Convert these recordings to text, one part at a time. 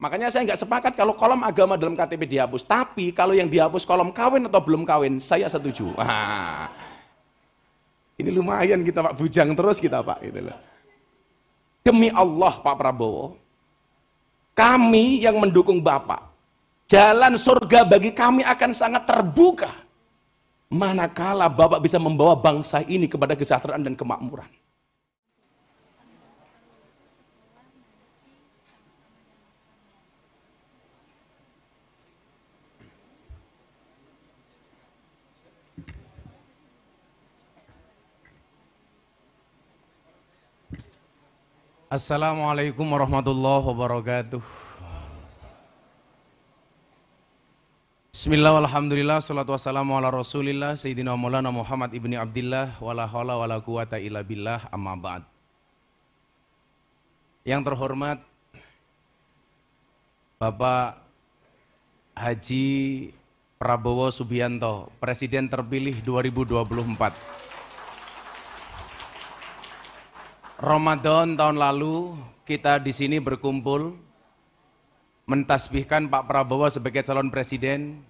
Makanya saya nggak sepakat kalau kolom agama dalam KTP dihapus, tapi kalau yang dihapus kolom kawin atau belum kawin, saya setuju. Wah. Ini lumayan kita Pak, bujang terus kita Pak. Itulah. Demi Allah Pak Prabowo, kami yang mendukung Bapak, jalan surga bagi kami akan sangat terbuka, manakala Bapak bisa membawa bangsa ini kepada kesejahteraan dan kemakmuran. Assalamualaikum warahmatullahi wabarakatuh. Bismillah, alhamdulillah, salatu wassalamu ala rasulillah, sayyidina maulana Muhammad ibni Abdillah, wala hawla wala quwata illa billah, amma ba'd. Yang terhormat Bapak Haji Prabowo Subianto, Presiden terpilih 2024. Ramadan tahun lalu kita di sini berkumpul mentasbihkan Pak Prabowo sebagai calon presiden,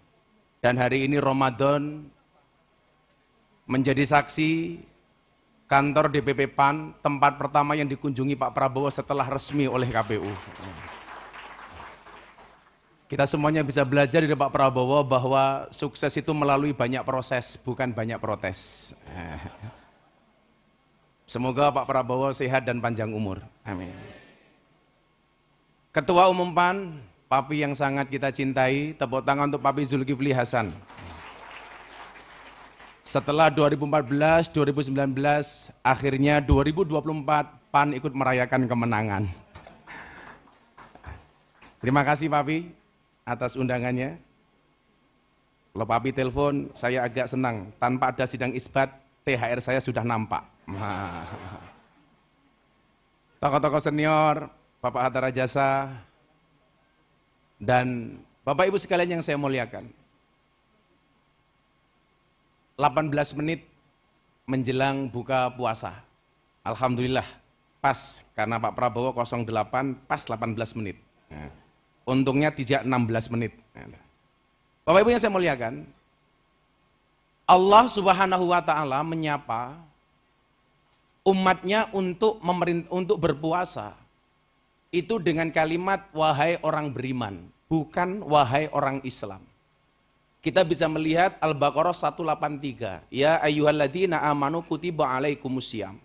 dan hari ini Ramadan menjadi saksi kantor DPP PAN, tempat pertama yang dikunjungi Pak Prabowo setelah resmi oleh KPU. Kita semuanya bisa belajar dari Pak Prabowo bahwa sukses itu melalui banyak proses, bukan banyak protes. Semoga Pak Prabowo sehat dan panjang umur. Amin. Ketua Umum PAN, Papi yang sangat kita cintai, tepuk tangan untuk Papi Zulkifli Hasan. Setelah 2014, 2019, akhirnya 2024 PAN ikut merayakan kemenangan. Terima kasih Papi atas undangannya. Kalau Papi telepon, saya agak senang. Tanpa ada sidang isbat, THR saya sudah nampak. Tokoh-tokoh senior, Bapak Hatta Rajasa, dan Bapak Ibu sekalian yang saya muliakan. 18 menit menjelang buka puasa. Alhamdulillah, pas, karena Pak Prabowo 08, pas 18 menit. Untungnya tidak 16 menit. Bapak Ibu yang saya muliakan, Allah Subhanahu wa Ta'ala menyapa umatnya untuk berpuasa itu dengan kalimat wahai orang beriman, bukan wahai orang Islam. Kita bisa melihat Al-Baqarah 183, ya ayyuhalladzina amanu kutiba alaikumusiyam.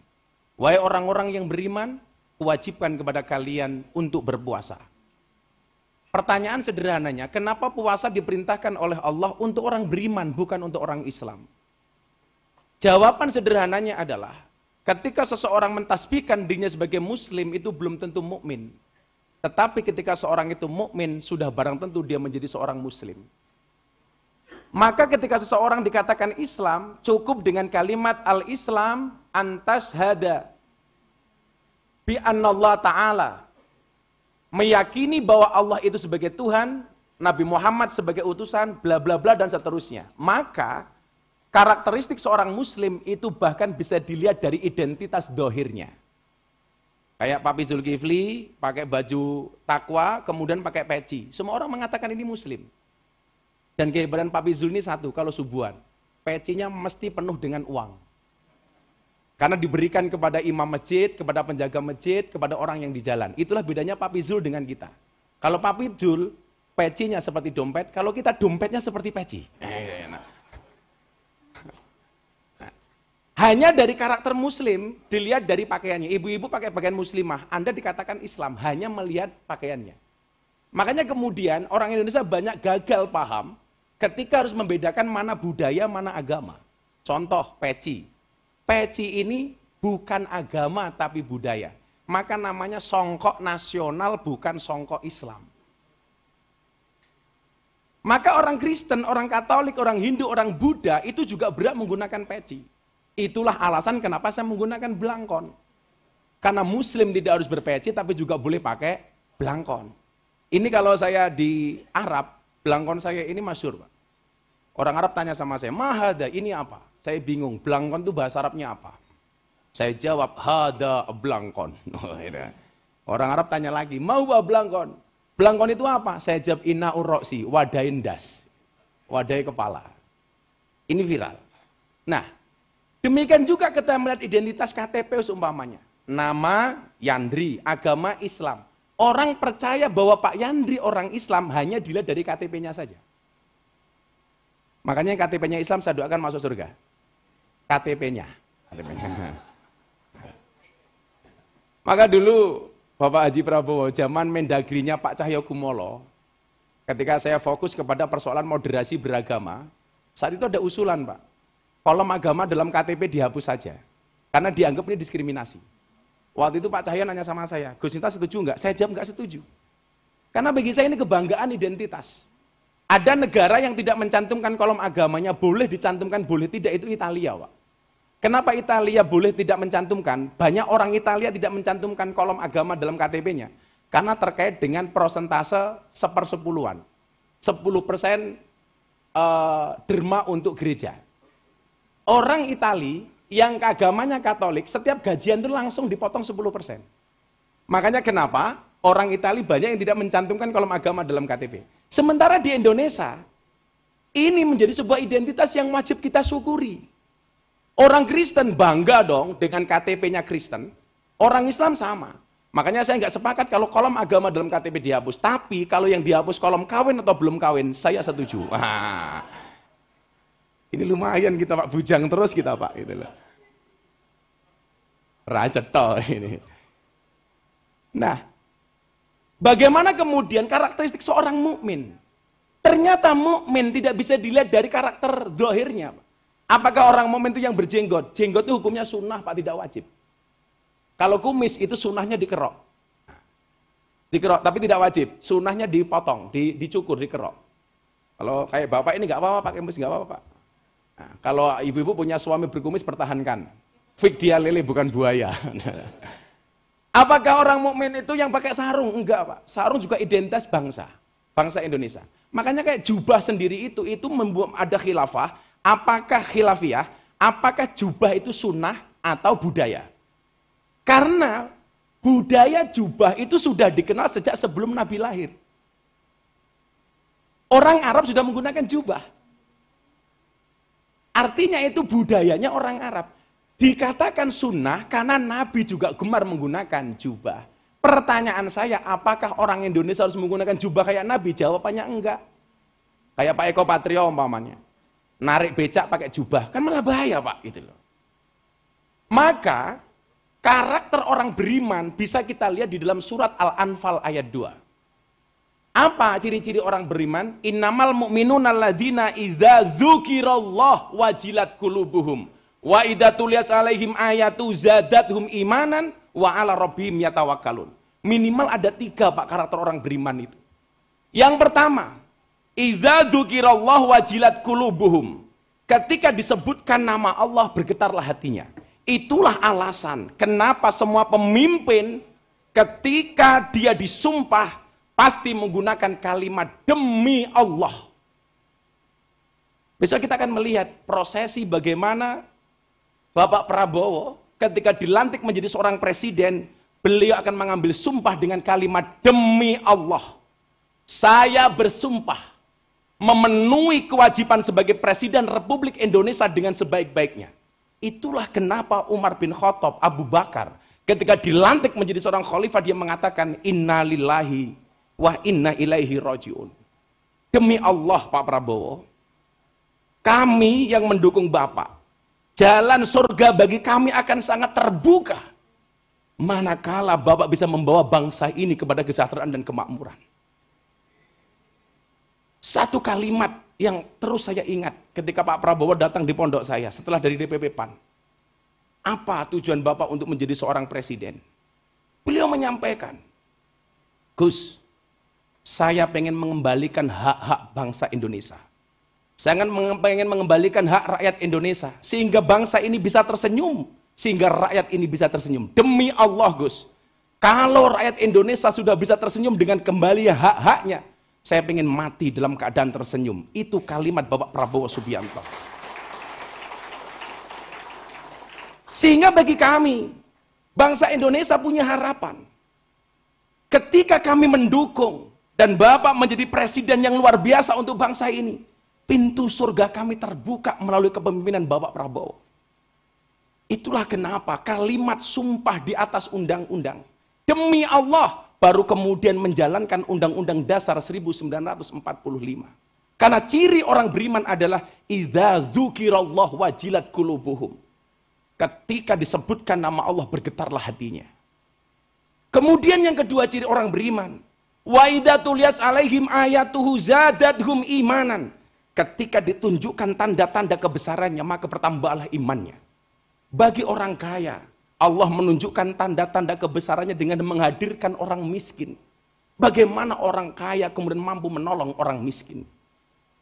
Wahai orang-orang yang beriman, wajibkan kepada kalian untuk berpuasa. Pertanyaan sederhananya, kenapa puasa diperintahkan oleh Allah untuk orang beriman, bukan untuk orang Islam? Jawaban sederhananya adalah, ketika seseorang mentasbihkan dirinya sebagai muslim, itu belum tentu mukmin. Tetapi ketika seorang itu mukmin, sudah barang tentu dia menjadi seorang muslim. Maka ketika seseorang dikatakan Islam, cukup dengan kalimat al-Islam antashada bi'anallah ta'ala, meyakini bahwa Allah itu sebagai Tuhan, Nabi Muhammad sebagai utusan, bla bla bla dan seterusnya. Maka karakteristik seorang muslim itu bahkan bisa dilihat dari identitas dohirnya. Kayak Papi Zulkifli pakai baju takwa, kemudian pakai peci. Semua orang mengatakan ini muslim. Dan kebetulan Papi Zul ini satu, kalau subuhan, pecinya mesti penuh dengan uang. Karena diberikan kepada imam masjid, kepada penjaga masjid, kepada orang yang di jalan. Itulah bedanya Papi Zul dengan kita. Kalau Papi Zul, pecinya seperti dompet, kalau kita dompetnya seperti peci. Hanya dari karakter muslim, dilihat dari pakaiannya. Ibu-ibu pakai pakaian muslimah, Anda dikatakan Islam, hanya melihat pakaiannya. Makanya kemudian orang Indonesia banyak gagal paham ketika harus membedakan mana budaya, mana agama. Contoh, peci. Peci ini bukan agama tapi budaya. Maka namanya songkok nasional bukan songkok Islam. Maka orang Kristen, orang Katolik, orang Hindu, orang Buddha itu juga berat menggunakan peci. Itulah alasan kenapa saya menggunakan blangkon. Karena muslim tidak harus berpeci tapi juga boleh pakai blangkon. Ini kalau saya di Arab, blangkon saya ini masyhur, Pak. Orang Arab tanya sama saya, mahada ini apa? Saya bingung, blangkon itu bahasa Arabnya apa? Saya jawab, hada blangkon. Orang Arab tanya lagi, mau blangkon? Blangkon itu apa? Saya jawab inna urroksi, wadahin das, wadai kepala. Ini viral. Nah, demikian juga kita melihat identitas KTP seumpamanya. Nama Yandri, agama Islam. Orang percaya bahwa Pak Yandri orang Islam hanya dilihat dari KTP-nya saja. Makanya KTP-nya Islam saya doakan masuk surga. KTP-nya. Maka dulu Bapak Haji Prabowo, zaman Mendagri-nya Pak Cahyo Kumolo, ketika saya fokus kepada persoalan moderasi beragama, saat itu ada usulan, Pak. Kolom agama dalam KTP dihapus saja. Karena dianggap ini diskriminasi. Waktu itu Pak Cahyo nanya sama saya, Gus Sinta setuju nggak? Saya jawab nggak setuju. Karena bagi saya ini kebanggaan identitas. Ada negara yang tidak mencantumkan kolom agamanya, boleh dicantumkan, boleh tidak, itu Italia, Pak. Kenapa Italia boleh tidak mencantumkan? Banyak orang Italia tidak mencantumkan kolom agama dalam KTP-nya. Karena terkait dengan prosentase 1/10. 10% derma untuk gereja. Orang Italia yang agamanya Katolik, setiap gajian itu langsung dipotong 10%. Makanya kenapa orang Italia banyak yang tidak mencantumkan kolom agama dalam KTP. Sementara di Indonesia, ini menjadi sebuah identitas yang wajib kita syukuri. Orang Kristen bangga dong dengan KTP-nya Kristen. Orang Islam sama. Makanya saya nggak sepakat kalau kolom agama dalam KTP dihapus. Tapi kalau yang dihapus kolom kawin atau belum kawin, saya setuju. Wah. Ini lumayan kita Pak, bujang terus kita Pak, gitu loh. Racet toh ini. Nah, bagaimana kemudian karakteristik seorang mukmin? Ternyata mukmin tidak bisa dilihat dari karakter zahirnya. Apakah orang mukmin itu yang berjenggot? Jenggot itu hukumnya sunnah Pak, tidak wajib. Kalau kumis itu sunnahnya dikerok. Dikerok tapi tidak wajib. Sunnahnya dipotong, dicukur, dikerok. Kalau kayak bapak ini nggak apa-apa pakai kumis, nggak apa-apa Pak. Nah, kalau ibu-ibu punya suami berkumis, pertahankan. Fik dia lele bukan buaya. Apakah orang mukmin itu yang pakai sarung? Enggak Pak. Sarung juga identitas bangsa. Bangsa Indonesia. Makanya kayak jubah sendiri itu membuat ada khilafah. Apakah khilafiyah? Apakah jubah itu sunnah atau budaya? Karena budaya jubah itu sudah dikenal sejak sebelum Nabi lahir. Orang Arab sudah menggunakan jubah. Artinya itu budayanya orang Arab. Dikatakan sunnah karena Nabi juga gemar menggunakan jubah. Pertanyaan saya, apakah orang Indonesia harus menggunakan jubah kayak Nabi? Jawabannya enggak. Kayak Pak Eko Patrio umpamanya. Narik becak pakai jubah. Kan malah bahaya Pak. Gitu loh. Maka karakter orang beriman bisa kita lihat di dalam surat Al-Anfal ayat 2. Apa ciri-ciri orang beriman? Innamal mu'minuna alladzina idza dzukirallah wajilat qulubuhum wa idza tuliyat 'alaihim ayatu zadatuhum imanan wa 'ala rabbihim yatawakkalun. Minimal ada 3 Pak karakter orang beriman itu. Yang pertama, idza dzukirallah wajilat qulubuhum. Ketika disebutkan nama Allah bergetarlah hatinya. Itulah alasan kenapa semua pemimpin ketika dia disumpah pasti menggunakan kalimat demi Allah. Besok kita akan melihat prosesi bagaimana Bapak Prabowo ketika dilantik menjadi seorang presiden, beliau akan mengambil sumpah dengan kalimat demi Allah. Saya bersumpah memenuhi kewajiban sebagai presiden Republik Indonesia dengan sebaik-baiknya. Itulah kenapa Umar bin Khattab, Abu Bakar, ketika dilantik menjadi seorang khalifah, dia mengatakan innalillahi wa inna ilaihi rajiun. Demi Allah Pak Prabowo, kami yang mendukung Bapak, jalan surga bagi kami akan sangat terbuka manakala Bapak bisa membawa bangsa ini kepada kesejahteraan dan kemakmuran. Satu kalimat yang terus saya ingat ketika Pak Prabowo datang di pondok saya setelah dari DPP PAN. Apa tujuan Bapak untuk menjadi seorang presiden? Beliau menyampaikan, Gus, saya pengen mengembalikan hak-hak bangsa Indonesia. Saya pengen mengembalikan hak rakyat Indonesia. Sehingga bangsa ini bisa tersenyum. Sehingga rakyat ini bisa tersenyum. Demi Allah, Gus. Kalau rakyat Indonesia sudah bisa tersenyum dengan kembali hak-haknya, saya pengen mati dalam keadaan tersenyum. Itu kalimat Bapak Prabowo Subianto. Sehingga bagi kami, bangsa Indonesia punya harapan. Ketika kami mendukung Dan Bapak menjadi presiden yang luar biasa untuk bangsa ini. Pintu surga kami terbuka melalui kepemimpinan Bapak Prabowo. Itulah kenapa kalimat sumpah di atas undang-undang. Demi Allah, baru kemudian menjalankan Undang-Undang Dasar 1945. Karena ciri orang beriman adalah idza dzukirallah wajilat qulubuhum. Ketika disebutkan nama Allah, bergetarlah hatinya. Kemudian yang kedua ciri orang beriman, wa idza tuliyat alaihim ayatuhu zadathum imanan. Ketika ditunjukkan tanda-tanda kebesarannya, maka bertambahlah imannya. Bagi orang kaya, Allah menunjukkan tanda-tanda kebesarannya dengan menghadirkan orang miskin. Bagaimana orang kaya kemudian mampu menolong orang miskin?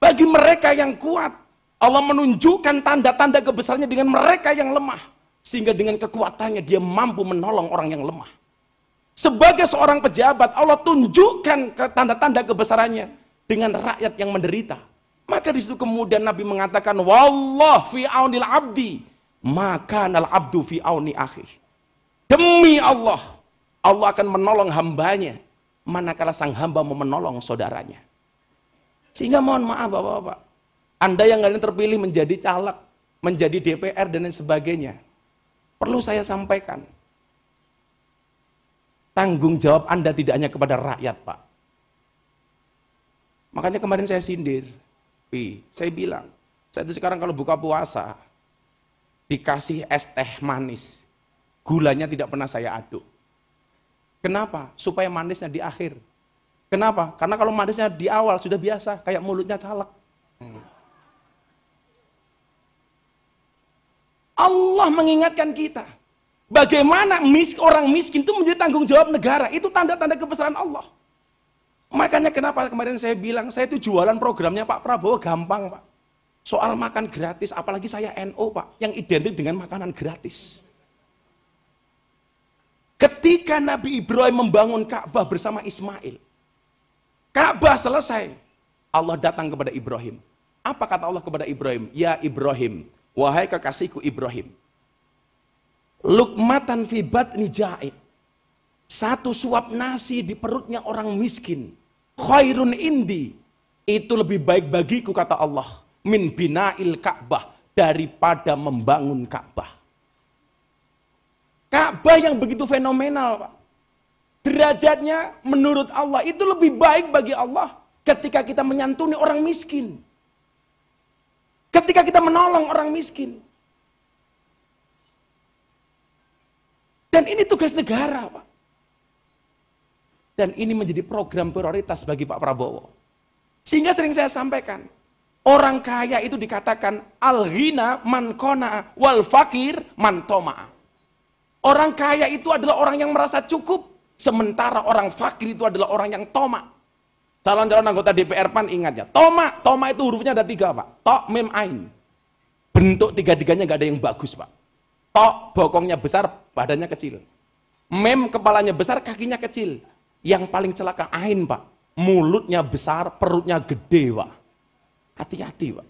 Bagi mereka yang kuat, Allah menunjukkan tanda-tanda kebesarannya dengan mereka yang lemah. Sehingga dengan kekuatannya dia mampu menolong orang yang lemah. Sebagai seorang pejabat, Allah tunjukkan tanda-tanda kebesarannya dengan rakyat yang menderita. Maka disitu kemudian Nabi mengatakan, wallah fi aunil abdi, maka nal abdu fi auni akhih. Demi Allah, Allah akan menolong hambanya manakala sang hamba mau menolong saudaranya. Sehingga mohon maaf Bapak-bapak, Anda yang kalian terpilih menjadi caleg, menjadi DPR dan lain sebagainya, perlu saya sampaikan, tanggung jawab Anda tidak hanya kepada rakyat, Pak. Makanya kemarin saya sindir, saya bilang, saya itu sekarang kalau buka puasa dikasih es teh manis, gulanya tidak pernah saya aduk. Kenapa? Supaya manisnya di akhir. Kenapa? Karena kalau manisnya di awal sudah biasa, kayak mulutnya caleg. Allah mengingatkan kita, bagaimana orang miskin itu menjadi tanggung jawab negara, itu tanda-tanda kebesaran Allah. Makanya kenapa kemarin saya bilang, saya itu jualan programnya Pak Prabowo gampang, Pak. Soal makan gratis, apalagi saya NU, Pak, yang identik dengan makanan gratis. Ketika Nabi Ibrahim membangun Ka'bah bersama Ismail, Ka'bah selesai, Allah datang kepada Ibrahim. Apa kata Allah kepada Ibrahim? Ya Ibrahim, wahai kekasihku Ibrahim, lukmatan fi batni ja'id, satu suap nasi di perutnya orang miskin, khairun indi, itu lebih baik bagiku kata Allah, min bina'il Ka'bah, daripada membangun Ka'bah. Ka'bah yang begitu fenomenal, Pak. Derajatnya menurut Allah itu lebih baik bagi Allah ketika kita menyantuni orang miskin. Ketika kita menolong orang miskin. Dan ini tugas negara, Pak. Dan ini menjadi program prioritas bagi Pak Prabowo. Sehingga sering saya sampaikan, orang kaya itu dikatakan al-ghina man qana'a wal fakir man tama'a. Orang kaya itu adalah orang yang merasa cukup. Sementara orang fakir itu adalah orang yang tomak. Calon-calon anggota DPR PAN ingat ya, tomak, tomak itu hurufnya ada 3, Pak. Tok, mim, ain. Bentuk tiga-tiganya nggak ada yang bagus, Pak. Tok, bokongnya besar, badannya kecil. Mim, kepalanya besar, kakinya kecil. Yang paling celaka ain, Pak. Mulutnya besar, perutnya gede, Pak. Hati-hati, Pak.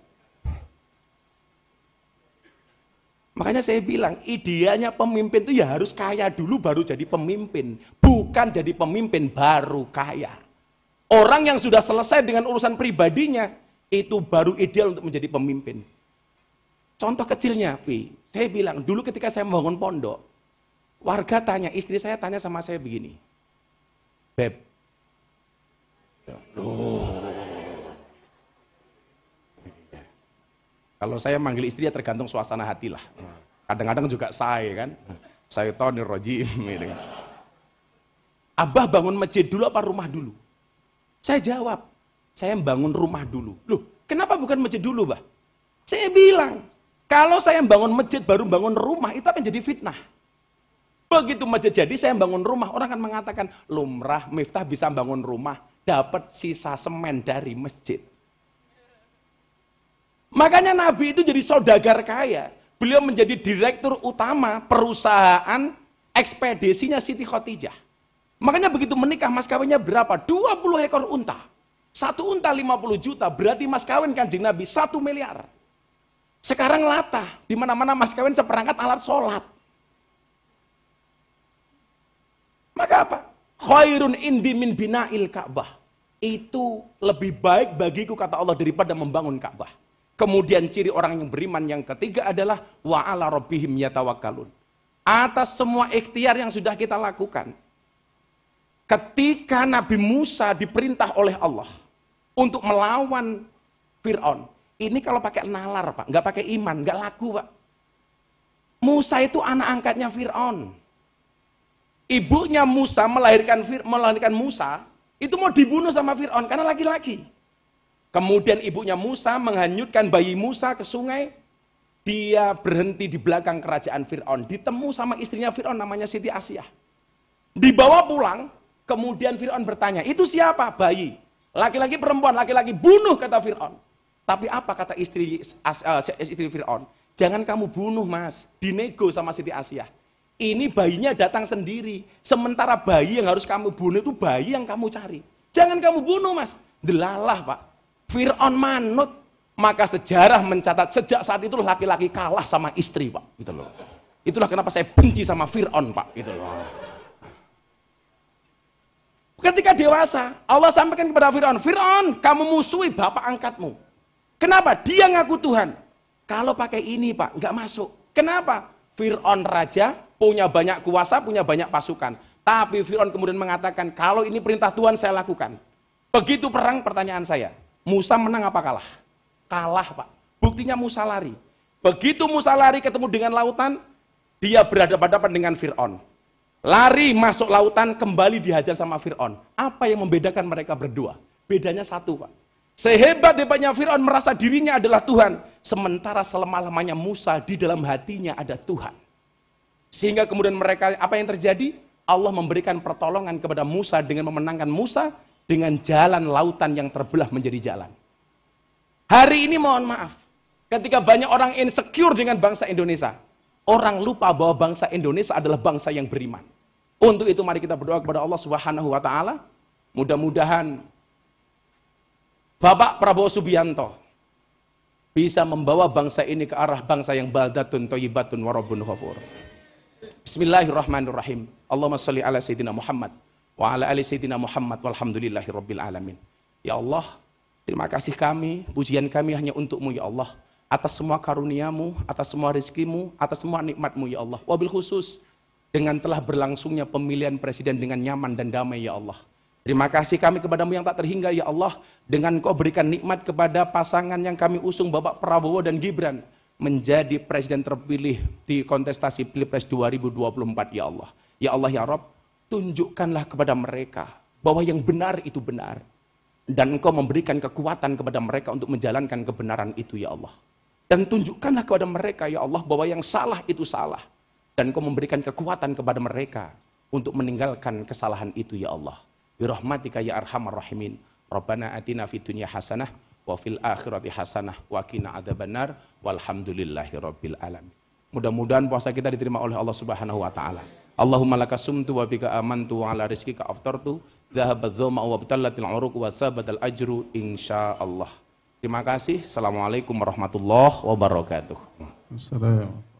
Makanya saya bilang, idealnya pemimpin itu ya harus kaya dulu baru jadi pemimpin. Bukan jadi pemimpin baru kaya. Orang yang sudah selesai dengan urusan pribadinya, itu baru ideal untuk menjadi pemimpin. Contoh kecilnya, Pi. Saya bilang, dulu ketika saya membangun pondok, warga tanya, istri saya tanya sama saya begini. Beb. Kalau saya manggil istri ya tergantung suasana hatilah. Kadang-kadang juga saya kan. Saya Syaitonir Rajim. Abah bangun masjid dulu apa rumah dulu? Saya jawab, saya bangun rumah dulu. Loh, kenapa bukan masjid dulu, Bah? Saya bilang, kalau saya bangun masjid baru bangun rumah, itu akan jadi fitnah. Begitu masjid jadi, saya bangun rumah, orang akan mengatakan, lumrah Miftah bisa bangun rumah, dapat sisa semen dari masjid. Makanya Nabi itu jadi saudagar kaya. Beliau menjadi direktur utama perusahaan ekspedisinya Siti Khadijah. Makanya begitu menikah mas kawinnya berapa? 20 ekor unta. Satu unta 50 juta, berarti mas kawin Kanjeng Nabi 1 miliar. Sekarang latah, di mana-mana mas kawin seperangkat alat sholat. Maka apa? Khairun indi min bina'il Ka'bah. itu lebih baik bagiku, kata Allah, daripada membangun Ka'bah. Kemudian ciri orang yang beriman yang ketiga adalah wa'ala rabbihim yatawakkalun. Atas semua ikhtiar yang sudah kita lakukan. Ketika Nabi Musa diperintah oleh Allah untuk melawan Fir'aun, ini kalau pakai nalar, Pak, nggak pakai iman, nggak laku, Pak. Musa itu anak angkatnya Fir'aun. Ibunya Musa melahirkan Musa, itu mau dibunuh sama Fir'aun karena laki-laki. Kemudian ibunya Musa menghanyutkan bayi Musa ke sungai. Dia berhenti di belakang kerajaan Fir'aun. Ditemu sama istrinya Fir'aun namanya Siti Asiah. Dibawa pulang, kemudian Fir'aun bertanya, itu siapa? Bayi. Laki-laki perempuan, laki-laki, bunuh, kata Fir'aun. Tapi apa kata istri Fir'aun? Jangan kamu bunuh, Mas. Dinego sama Siti Asiah. Ini bayinya datang sendiri. Sementara bayi yang harus kamu bunuh itu bayi yang kamu cari. Jangan kamu bunuh, Mas. Delalah, Pak. Fir'aun manut. Maka sejarah mencatat sejak saat itu laki-laki kalah sama istri, Pak. Gitu loh. Itulah kenapa saya benci sama Fir'aun, Pak. Gitu loh. Ketika dewasa, Allah sampaikan kepada Fir'aun, Fir'aun, kamu musuhi bapak angkatmu. Kenapa? Dia ngaku Tuhan. Kalau pakai ini, Pak, nggak masuk. Kenapa? Fir'aun raja, punya banyak kuasa, punya banyak pasukan. Tapi Fir'aun kemudian mengatakan, kalau ini perintah Tuhan saya lakukan. Begitu perang, pertanyaan saya, Musa menang apa kalah? Kalah, Pak. Buktinya Musa lari. Begitu Musa lari ketemu dengan lautan, dia berhadapan-hadapan dengan Fir'aun. Lari masuk lautan, kembali dihajar sama Fir'aun. Apa yang membedakan mereka berdua? Bedanya satu, Pak. Sehebat-hebatnya Fir'aun merasa dirinya adalah Tuhan. Sementara selemah-lemahnya Musa, di dalam hatinya ada Tuhan. Sehingga kemudian mereka, apa yang terjadi? Allah memberikan pertolongan kepada Musa dengan memenangkan Musa dengan jalan lautan yang terbelah menjadi jalan. Hari ini mohon maaf, ketika banyak orang insecure dengan bangsa Indonesia, orang lupa bahwa bangsa Indonesia adalah bangsa yang beriman. Untuk itu mari kita berdoa kepada Allah Subhanahu wa Ta'ala, mudah-mudahan Bapak Prabowo Subianto bisa membawa bangsa ini ke arah bangsa yang baldatun thayyibatun wa rabbun ghafur. Bismillahirrahmanirrahim. Allahumma sholli ala sayyidina Muhammad wa ala ali sayyidina Muhammad walhamdulillahirabbil alamin. Ya Allah, terima kasih kami, pujian kami hanya untuk-Mu ya Allah, atas semua karuniamu, atas semua rezekimu, atas semua nikmat-Mu ya Allah. Wabil khusus dengan telah berlangsungnya pemilihan presiden dengan nyaman dan damai ya Allah. Terima kasih kami kepada-Mu yang tak terhingga ya Allah, dengan Kau berikan nikmat kepada pasangan yang kami usung Bapak Prabowo dan Gibran menjadi presiden terpilih di kontestasi Pilpres 2024 ya Allah. Ya Allah ya Rabb, tunjukkanlah kepada mereka bahwa yang benar itu benar. Dan Engkau memberikan kekuatan kepada mereka untuk menjalankan kebenaran itu ya Allah. Dan tunjukkanlah kepada mereka ya Allah bahwa yang salah itu salah. Dan Engkau memberikan kekuatan kepada mereka untuk meninggalkan kesalahan itu ya Allah. Birahmatika ya arhamar rahimin. Rabbana atina fid dunya hasanah wa fil akhirati hasanah wa qina adzabannar walhamdulillahirabbil alamin. Mudah-mudahan puasa kita diterima oleh Allah Subhanahu wa Ta'ala. Allahumma lakasumtu wa bika amantu wa ala rizqika aftartu. Terima kasih. Assalamualaikum warahmatullahi wabarakatuh.